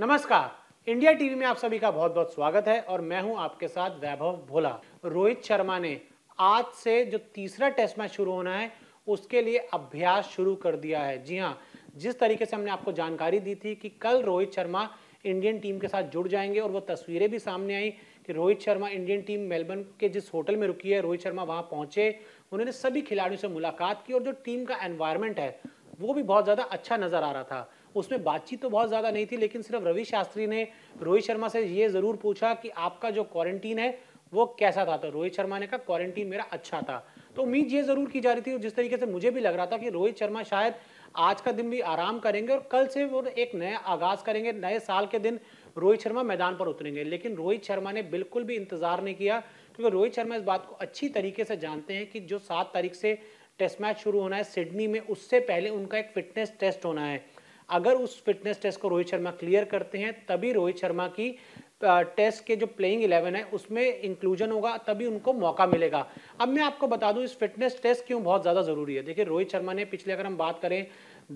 नमस्कार, India TV में आप सभी का बहुत बहुत स्वागत है और मैं हूं आपके साथ वैभव भोला। रोहित शर्मा ने आज से जो तीसरा टेस्ट मैच शुरू होना है उसके लिए अभ्यास शुरू कर दिया है। जी हां, जिस तरीके से हमने आपको जानकारी दी थी कि कल रोहित शर्मा इंडियन टीम के साथ जुड़ जाएंगे और वो तस्वीरें भी सामने आई कि Rohit Sharma Indian team Melbourne के जिस होटल में रुकी है, रोहित शर्मा वहाँ पहुँचे, उन्होंने सभी खिलाड़ियों से मुलाकात की और जो टीम का एनवायरनमेंट है वो भी बहुत ज़्यादा अच्छा नज़र आ रहा था। उसमें बातचीत तो बहुत ज़्यादा नहीं थी, लेकिन सिर्फ रवि शास्त्री ने रोहित शर्मा से ये ज़रूर पूछा कि आपका जो क्वारंटीन है वो कैसा था, तो रोहित शर्मा ने कहा क्वारंटीन मेरा अच्छा था। तो उम्मीद ये ज़रूर की जा रही थी, जिस तरीके से मुझे भी लग रहा था कि रोहित शर्मा शायद आज का दिन भी आराम करेंगे और कल से वो एक नया आगाज़ करेंगे, नए साल के दिन रोहित शर्मा मैदान पर उतरेंगे। लेकिन रोहित शर्मा ने बिल्कुल भी इंतज़ार नहीं किया, क्योंकि रोहित शर्मा इस बात को अच्छी तरीके से जानते हैं कि जो 7 तारीख से टेस्ट मैच शुरू होना है सिडनी में, उससे पहले उनका एक फिटनेस टेस्ट होना है। अगर उस फिटनेस टेस्ट को रोहित शर्मा क्लियर करते हैं तभी रोहित शर्मा की टेस्ट के जो प्लेइंग 11 है उसमें इंक्लूजन होगा, तभी उनको मौका मिलेगा। अब मैं आपको बता दूं इस फिटनेस टेस्ट क्यों बहुत ज़्यादा ज़रूरी है। देखिए, रोहित शर्मा ने पिछले, अगर हम बात करें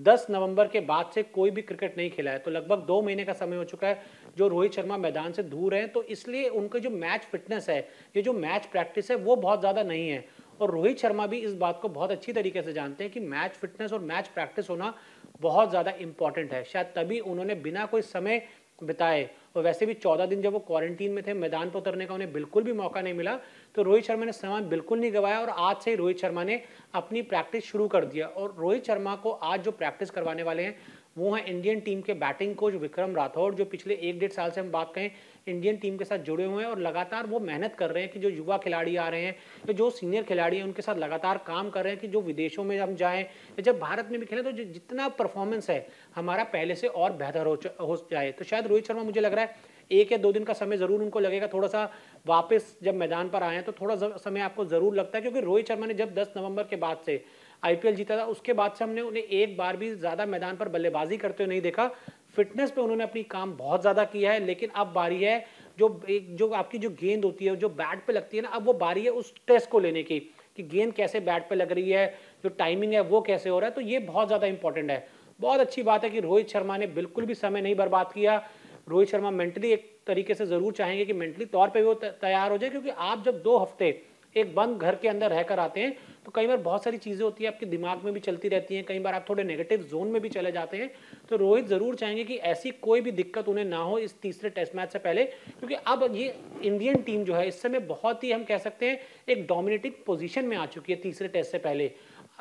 10 नवंबर के बाद से कोई भी क्रिकेट नहीं खेला है, तो लगभग 2 महीने का समय हो चुका है जो रोहित शर्मा मैदान से दूर हैं, तो इसलिए उनके जो मैच फिटनेस है, ये जो मैच प्रैक्टिस है वो बहुत ज़्यादा नहीं है। और रोहित शर्मा भी इस बात को बहुत अच्छी तरीके से जानते हैं कि मैच फिटनेस और मैच प्रैक्टिस होना बहुत ज़्यादा इंपॉर्टेंट है। शायद तभी उन्होंने बिना कोई समय बिताए, और वैसे भी 14 दिन जब वो क्वारंटीन में थे, मैदान पर उतरने का उन्हें बिल्कुल भी मौका नहीं मिला, तो रोहित शर्मा ने समय बिल्कुल नहीं गवाया और आज से ही रोहित शर्मा ने अपनी प्रैक्टिस शुरू कर दिया। और रोहित शर्मा को आज जो प्रैक्टिस करवाने वाले हैं वो हैं इंडियन टीम के बैटिंग कोच विक्रम राठौर, जो पिछले 1-1.5 साल से हम बात करें इंडियन टीम के साथ जुड़े हुए हैं और लगातार वो मेहनत कर रहे हैं कि जो युवा खिलाड़ी आ रहे हैं या जो सीनियर खिलाड़ी हैं उनके साथ लगातार काम कर रहे हैं कि जो विदेशों में हम जाएँ या जब भारत में भी खेलें तो जितना परफॉर्मेंस है हमारा पहले से और बेहतर हो जाए। तो शायद रोहित शर्मा, मुझे लग रहा है 1 या 2 दिन का समय ज़रूर उनको लगेगा, थोड़ा सा वापस जब मैदान पर आएँ तो थोड़ा समय आपको ज़रूर लगता है, क्योंकि रोहित शर्मा ने जब 10 नवंबर के बाद से IPL जीता था उसके बाद से हमने उन्हें एक बार भी ज़्यादा मैदान पर बल्लेबाजी करते हुए नहीं देखा। फिटनेस पे उन्होंने अपनी काम बहुत ज़्यादा किया है, लेकिन अब बारी है जो आपकी जो गेंद होती है, जो बैट पे लगती है ना, अब वो बारी है उस टेस्ट को लेने की कि गेंद कैसे बैट पे लग रही है, जो टाइमिंग है वो कैसे हो रहा है, तो ये बहुत ज़्यादा इंपॉर्टेंट है। बहुत अच्छी बात है कि रोहित शर्मा ने बिल्कुल भी समय नहीं बर्बाद किया। रोहित शर्मा मेंटली एक तरीके से ज़रूर चाहेंगे कि मेंटली तौर पर वो तैयार हो जाए, क्योंकि आप जब 2 हफ्ते एक बंद घर के अंदर रहकर आते हैं तो कई बार बहुत सारी चीज़ें होती है आपके दिमाग में भी चलती रहती हैं, कई बार आप थोड़े नेगेटिव जोन में भी चले जाते हैं, तो रोहित ज़रूर चाहेंगे कि ऐसी कोई भी दिक्कत उन्हें ना हो इस तीसरे टेस्ट मैच से पहले, क्योंकि अब ये इंडियन टीम जो है इस समय बहुत ही, हम कह सकते हैं, एक डोमिनेटिंग पोजीशन में आ चुकी है तीसरे टेस्ट से पहले।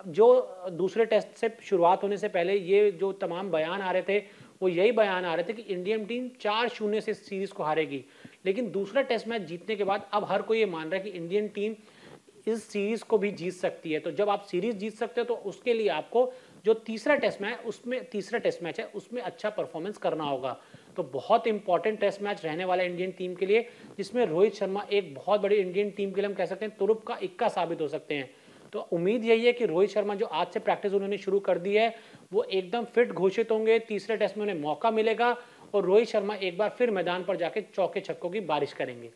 जो दूसरे टेस्ट से शुरुआत होने से पहले ये जो तमाम बयान आ रहे थे वो यही बयान आ रहे थे कि इंडियन टीम 4-0 से इस सीरीज़ को हारेगी, लेकिन दूसरा टेस्ट मैच जीतने के बाद अब हर कोई ये मान रहा है कि इंडियन टीम इस सीरीज़ को भी जीत सकती है। तो जब आप सीरीज़ जीत सकते हो तो उसके लिए आपको जो तीसरा टेस्ट मैच है उसमें अच्छा परफॉर्मेंस करना होगा। तो बहुत इंपॉर्टेंट टेस्ट मैच रहने वाला इंडियन टीम के लिए, जिसमें रोहित शर्मा एक बहुत बड़ी इंडियन टीम के लिए, हम कह सकते हैं, तुरुप का इक्का साबित हो सकते हैं। तो उम्मीद यही है कि रोहित शर्मा जो आज से प्रैक्टिस उन्होंने शुरू कर दी है वो एकदम फिट घोषित होंगे, तीसरे टेस्ट में उन्हें मौका मिलेगा और रोहित शर्मा एक बार फिर मैदान पर जाके चौके छक्कों की बारिश करेंगे।